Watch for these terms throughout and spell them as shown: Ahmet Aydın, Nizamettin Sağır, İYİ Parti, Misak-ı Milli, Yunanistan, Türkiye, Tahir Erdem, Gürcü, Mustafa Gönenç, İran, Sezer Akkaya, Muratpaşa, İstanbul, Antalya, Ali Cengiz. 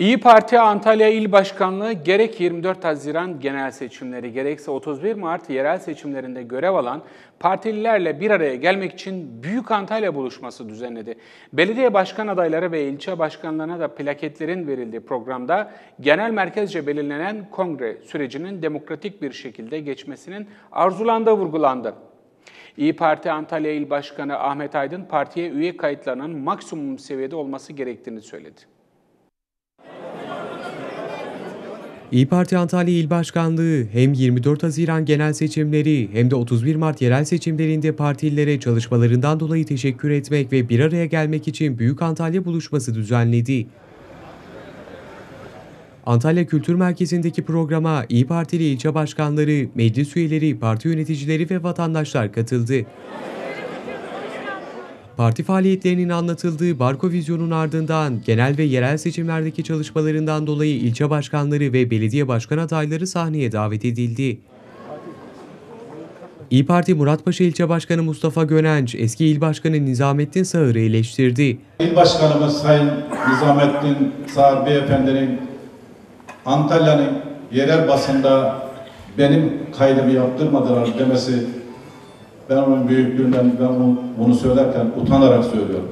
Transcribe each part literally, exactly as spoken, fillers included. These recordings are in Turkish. İYİ Parti Antalya İl Başkanlığı gerek yirmi dört Haziran genel seçimleri gerekse otuz bir Mart yerel seçimlerinde görev alan partililerle bir araya gelmek için Büyük Antalya buluşması düzenledi. Belediye başkan adayları ve ilçe başkanlarına da plaketlerin verildiği programda genel merkezce belirlenen kongre sürecinin demokratik bir şekilde geçmesinin arzulandığı vurgulandı. İYİ Parti Antalya İl Başkanı Ahmet Aydın partiye üye kayıtlarının maksimum seviyede olması gerektiğini söyledi. İYİ Parti Antalya İl Başkanlığı hem yirmi dört Haziran genel seçimleri hem de otuz bir Mart yerel seçimlerinde partililere çalışmalarından dolayı teşekkür etmek ve bir araya gelmek için Büyük Antalya buluşması düzenledi. Antalya Kültür Merkezi'ndeki programa İYİ Partili ilçe başkanları, meclis üyeleri, parti yöneticileri ve vatandaşlar katıldı. Parti faaliyetlerinin anlatıldığı Barko Vizyon'un ardından genel ve yerel seçimlerdeki çalışmalarından dolayı ilçe başkanları ve belediye başkan adayları sahneye davet edildi. İYİ Parti Muratpaşa İlçe Başkanı Mustafa Gönenç, eski il başkanı Nizamettin Sağır'ı eleştirdi. İl Başkanımız Sayın Nizamettin Sağır Beyefendi'nin Antalya'nın yerel basında benim kaydımı yaptırmadılar demesi, ben onun büyüklüğünden, ben onun, onu söylerken utanarak söylüyorum.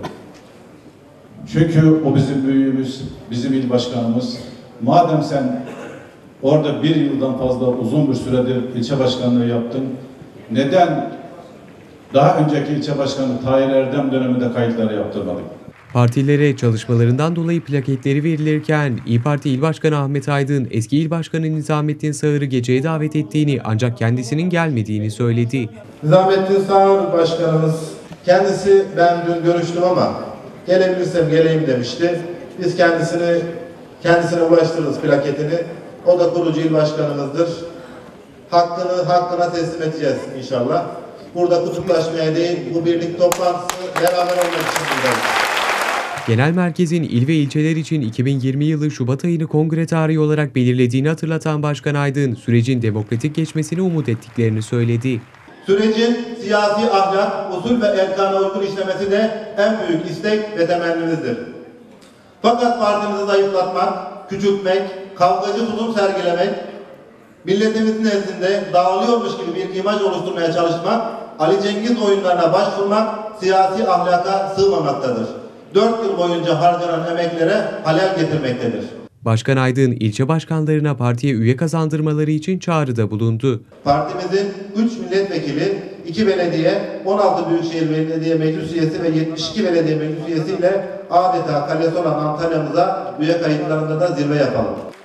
Çünkü o bizim büyüğümüz, bizim il başkanımız. Madem sen orada bir yıldan fazla uzun bir süredir ilçe başkanlığı yaptın, neden daha önceki ilçe başkanı Tahir Erdem döneminde kayıtları yaptırmadık? Partilere çalışmalarından dolayı plaketleri verilirken İYİ Parti İl Başkanı Ahmet Aydın, eski il başkanı Nizamettin Sağır'ı geceye davet ettiğini ancak kendisinin gelmediğini söyledi. Nizamettin Sağır başkanımız, kendisi ben dün görüştüm ama gelebilirsem geleyim demişti. Biz kendisini kendisine ulaştırırız plaketini. O da kurucu il başkanımızdır. Hakkını hakkına teslim edeceğiz inşallah. Burada kutuplaşmaya değil, bu birlik toplantısı beraber olmak için buradayız. Genel merkezin il ve ilçeler için iki bin yirmi yılı Şubat ayını kongre tarihi olarak belirlediğini hatırlatan Başkan Aydın, sürecin demokratik geçmesini umut ettiklerini söyledi. Sürecin siyasi ahlak, usul ve erkana uygun işlemesi de en büyük istek ve temennimizdir. Fakat partimizi zayıflatmak, küçültmek, kavgacı tutum sergilemek, milletimizin nezdinde dağılıyormuş gibi bir imaj oluşturmaya çalışmak, Ali Cengiz oyunlarına başvurmak, siyasi ahlaka sığmamaktadır. Dört yıl boyunca harcanan emeklere halel getirmektedir. Başkan Aydın, ilçe başkanlarına partiye üye kazandırmaları için çağrıda bulundu. Partimizin üç milletvekili, iki belediye, on altı büyükşehir belediye meclis üyesi ve yetmiş iki belediye meclis üyesiyle adeta kalesi olan Antalya'mıza üye kayıtlarında da zirve yapalım.